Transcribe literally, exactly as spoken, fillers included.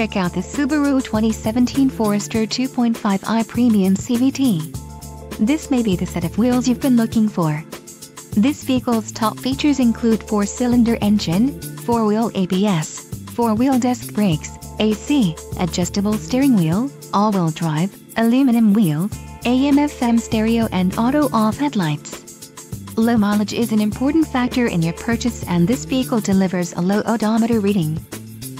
check out the Subaru twenty seventeen Forester two point five i Premium C V T. This may be the set of wheels you've been looking for. This vehicle's top features include four-cylinder engine, four-wheel A B S, four-wheel disc brakes, A C, adjustable steering wheel, all-wheel drive, aluminum wheels, A M F M stereo and auto-off headlights. Low mileage is an important factor in your purchase, and this vehicle delivers a low odometer reading.